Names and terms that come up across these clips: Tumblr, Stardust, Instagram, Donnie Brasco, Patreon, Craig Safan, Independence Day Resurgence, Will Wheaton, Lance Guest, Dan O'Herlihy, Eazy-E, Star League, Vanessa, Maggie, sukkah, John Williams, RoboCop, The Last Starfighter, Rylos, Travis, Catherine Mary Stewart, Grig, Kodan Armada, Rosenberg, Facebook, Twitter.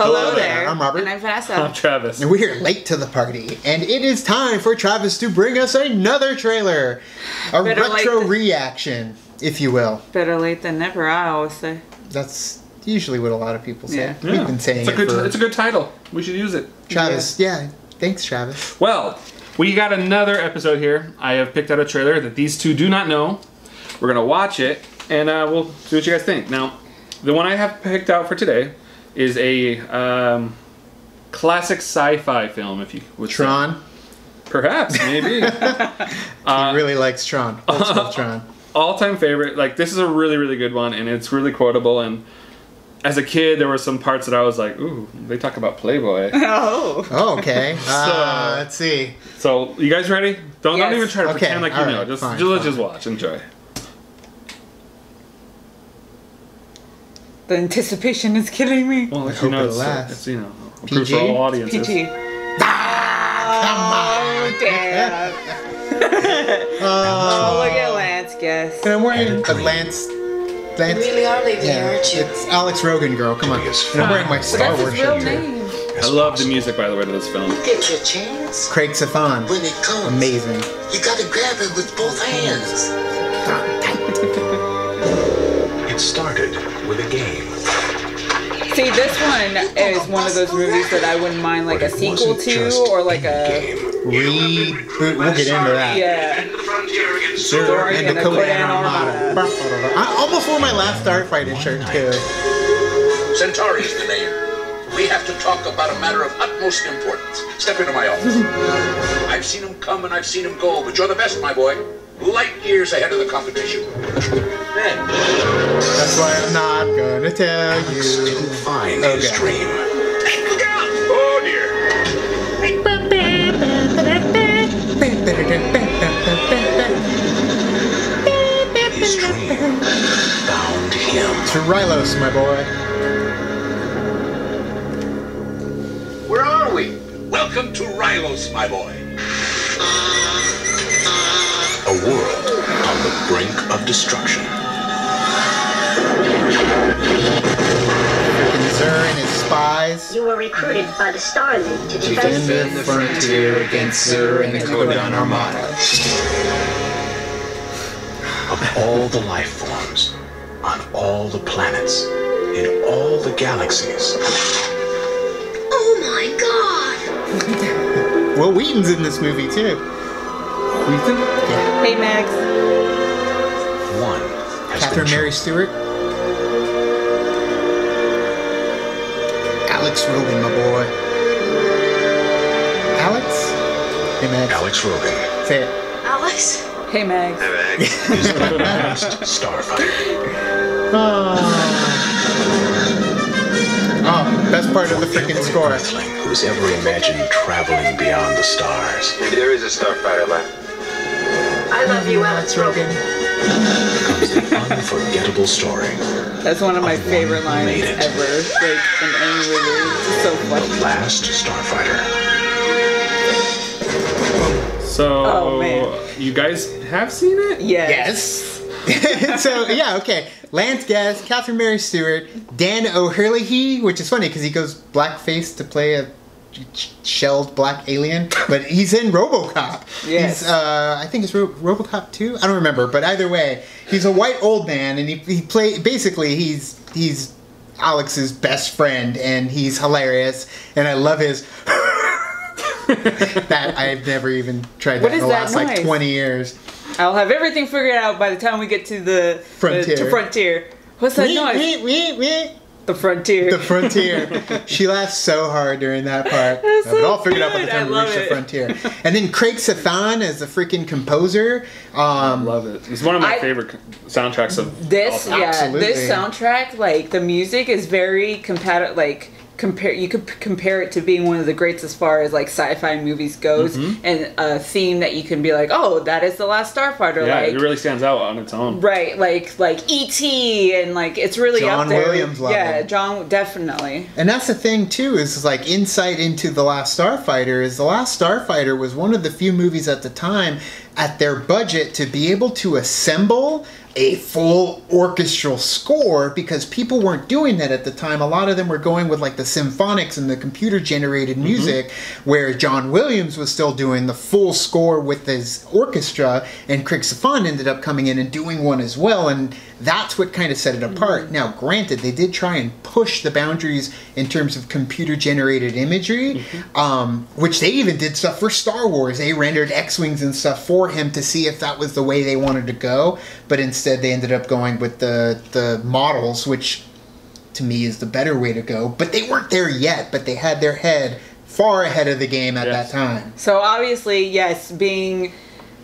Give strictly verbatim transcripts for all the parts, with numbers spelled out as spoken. Hello, Hello there. there. I'm Robert. And I'm Vanessa. I'm Travis. And we are late to the party. And it is time for Travis to bring us another trailer. A Better retro reaction, if you will. Better late than never, I always say. That's usually what a lot of people say. Yeah. We've yeah. been saying it's a good, it for... It's a good title. We should use it. Travis. Yeah. yeah. Thanks, Travis. Well, we got another episode here. I have picked out a trailer that these two do not know. We're going to watch it, and uh, we'll see what you guys think. Now, the one I have picked out for today is a um, classic sci-fi film, if you would Tron? Say. Perhaps, maybe. uh, he really likes Tron. Let's love Tron. All-time favorite. Like, this is a really, really good one, and it's really quotable. And as a kid, there were some parts that I was like, ooh, they talk about Playboy. Oh. Oh, okay. so, uh, let's see. So, you guys ready? Don't, yes. don't even try to okay. pretend like All you right. know. Just, fine, just, fine. just watch. Enjoy. The anticipation is killing me. Well, you know, it's, uh, it's, you know, P G? For all audiences. P G. Ah, come on, Dad. uh, oh, look at Lance Guest. And I'm wearing a Lance. Lance. Really are they yeah. hurt you? It's Alex Rogan, girl. Come on. And I'm wearing my Star Wars shirt too. I love the music, by the way, to this film. You get your chance. Craig Safan. When it comes, amazing. You gotta grab it with both hands. It started with a game. See, this one is one of those movies that I wouldn't mind like a sequel to, or like a reboot. We'll get into that. Yeah. Xur and the Kodan Armada. I almost wore my Last Starfighter shirt too. Centauri is the name. We have to talk about a matter of utmost importance. Step into my office. I've seen him come and I've seen him go, but you're the best, my boy. Light years ahead of the competition. That's why I'm not gonna tell Alex you. Couldn't find okay. his dream. Hey, look out! Oh dear! His dream found him. To Rylos, my boy. Where are we? Welcome to Rylos, my boy. A world on the brink of destruction. Xur and his spies. You were recruited by the Star League to defend the frontier against Xur and the Kodan Armada. Of all the life forms, on all the planets, in all the galaxies. Oh my God! Will Wheaton's in this movie too. Wheaton? Yeah. Hey, Max. One. Catherine Mary Stewart. Alex Rogan, my boy. Alex? Hey, Max. Alex Rogan. Say it. Alex? Hey, Max. Hey, Max. Is the last Starfighter. Oh. Oh, best part of the freaking score. Who's ever imagined traveling beyond the stars? Maybe there is a Starfighter left. I love you, Alex Rogan. It's an unforgettable story. That's one of my favorite lines ever. Like, in any movie. It's so funny. The Last Starfighter. So, oh, man. You guys have seen it? Yes. Yes. So, yeah, okay. Lance Guest, Catherine Mary Stewart, Dan O'Herlihy, which is funny because he goes blackface to play a shelled black alien, but he's in RoboCop. Yes. He's, uh, I think it's Ro RoboCop two? I don't remember, but either way, he's a white old man, and he, he play basically he's he's Alex's best friend, and he's hilarious, and I love his that I've never even tried that in the last noise? like twenty years. I'll have everything figured out by the time we get to the frontier. The, to frontier. What's that wee, noise? Wee, wee, wee. The frontier. The frontier. She laughs so hard during that part. That's so it all figured good. out by the time we reach it. the frontier. And then Craig Safan as the freaking composer. Um, I love it. He's one of my I, favorite soundtracks of this. All time. Yeah, Absolutely. This soundtrack, like the music, is very compatible. Like compare, you could compare it to being one of the greats as far as like sci-fi movies goes, mm-hmm. and a theme that you can be like, oh, that is The Last Starfighter. Yeah, like, it really stands out on its own. Right, like like E T and like it's really John up there. Williams level. Yeah, John definitely. And that's the thing too is like insight into The Last Starfighter is The Last Starfighter was one of the few movies at the time at their budget to be able to assemble a full orchestral score, because people weren't doing that at the time. A lot of them were going with like the symphonics and the computer generated music, mm-hmm. where John Williams was still doing the full score with his orchestra, and Craig Safan ended up coming in and doing one as well, and that's what kind of set it apart. Mm-hmm. Now granted, they did try and push the boundaries in terms of computer generated imagery, mm-hmm. um, which they even did stuff for Star Wars. They rendered X-Wings and stuff for him to see if that was the way they wanted to go, but instead they ended up going with the the models, which to me is the better way to go. But they weren't there yet, but they had their head far ahead of the game at yes. that time. So obviously, yes, being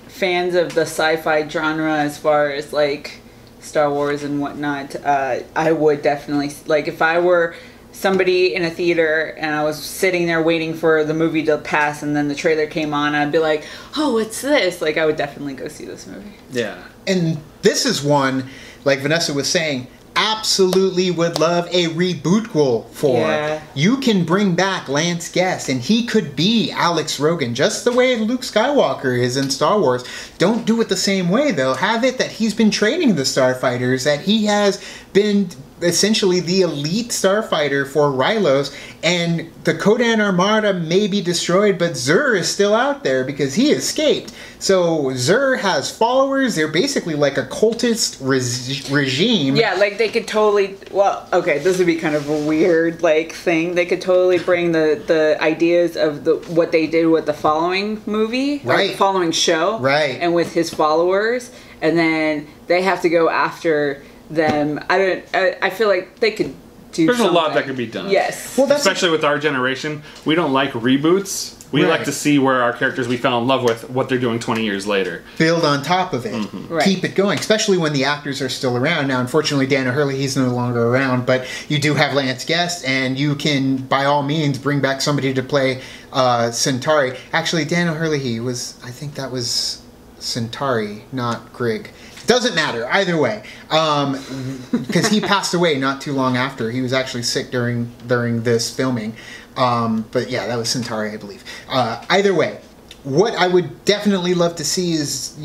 fans of the sci-fi genre as far as like Star Wars and whatnot, uh, I would definitely, like if I were somebody in a theater and I was sitting there waiting for the movie to pass and then the trailer came on, I'd be like, oh, what's this? Like I would definitely go see this movie. Yeah. And this is one, like Vanessa was saying, absolutely would love a rebootquel for. Yeah. You can bring back Lance Guest, and he could be Alex Rogan, just the way Luke Skywalker is in Star Wars. Don't do it the same way, though. Have it that he's been training the starfighters, that he has been essentially the elite starfighter for Rylos, and the Kodan Armada may be destroyed, but Xur is still out there because he escaped. So Xur has followers. They're basically like a cultist re regime. Yeah, like they could totally, well, okay, this would be kind of a weird like thing. They could totally bring the, the ideas of the what they did with the following movie, right? Or the following show, right? And with his followers, and then they have to go after them. I don't. I, I feel like they could do. There's something. a lot that could be done. Yes. Well, that's especially with our generation, we don't like reboots. We right. like to see where our characters we fell in love with, what they're doing twenty years later. Build on top of it. Mm-hmm. Right. Keep it going, especially when the actors are still around. Now, unfortunately, Dan O'Herlihy, he's no longer around, but you do have Lance Guest, and you can, by all means, bring back somebody to play uh, Centauri. Actually, Dan O'Herlihy was, I think that was Centauri, not Grig. Doesn't matter, either way. Um, because he passed away not too long after. He was actually sick during during this filming. Um, but yeah, that was Centauri, I believe. Uh, either way, what I would definitely love to see is,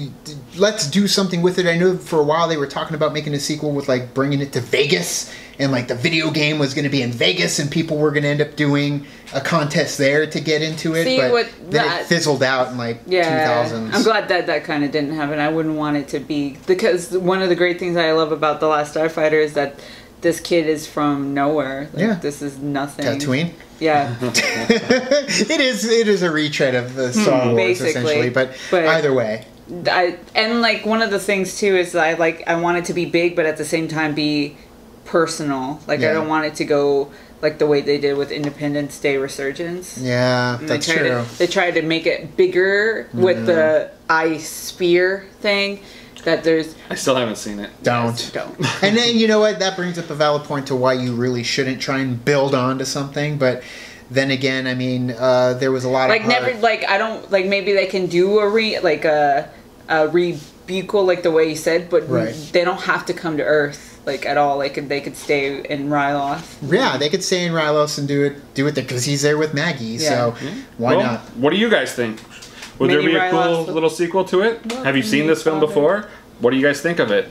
let's do something with it. I know for a while they were talking about making a sequel with like bringing it to Vegas, and like the video game was going to be in Vegas, and people were going to end up doing a contest there to get into it. See, but what, then that, it fizzled out in like yeah, two thousands. I'm glad that that kind of didn't happen. I wouldn't want it to be, because one of the great things I love about The Last Starfighter is that this kid is from nowhere. Like, yeah. This is nothing. Tatooine? Yeah. it is It is a retread of the Star Wars, basically, essentially. But, but either way. I, and like one of the things too is I like I want it to be big, but at the same time be personal. Like yeah. I don't want it to go like the way they did with Independence Day Resurgence. Yeah, and that's they tried true. To, they tried to make it bigger mm. with the ice spear thing. That there's I still haven't seen it. Don't. Yes, don't. And then, you know what, that brings up a valid point to why you really shouldn't try and build onto something, but then again, I mean, uh, there was a lot like of Like never, like, I don't, like, maybe they can do a re, like, a, a rebuquel, like the way you said, but right. they don't have to come to Earth, like, at all. Like, they could stay in Rylos. Yeah, they could stay in Rylos and do it, do it there, because he's there with Maggie, yeah. so yeah. why well, not? What do you guys think? Would Maybe there be a Rylos cool little sequel to it? Well, have you seen this film before? What do you guys think of it?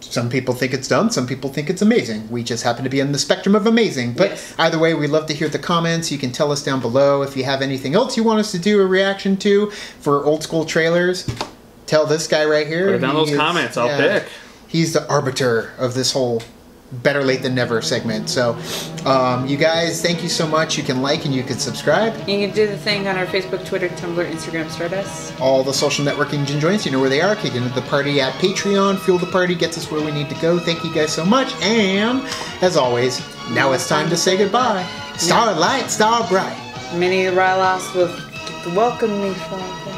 Some people think it's dumb. Some people think it's amazing. We just happen to be on the spectrum of amazing. But yes. either way, we'd love to hear the comments. You can tell us down below if you have anything else you want us to do a reaction to for old school trailers. Tell this guy right here. Put it down he those is, comments. I'll yeah, pick. He's the arbiter of this whole Better Late Than Never segment. So um, you guys, thank you so much. You can like and you can subscribe. You can do the thing on our Facebook, Twitter, Tumblr, Instagram, Stardust. All the social networking joints, you know where they are. Kicking at the party at Patreon. Fuel the party gets us where we need to go. Thank you guys so much. And as always, now it's time to say goodbye. Starlight, star bright. Many Rylos will welcome me, Father.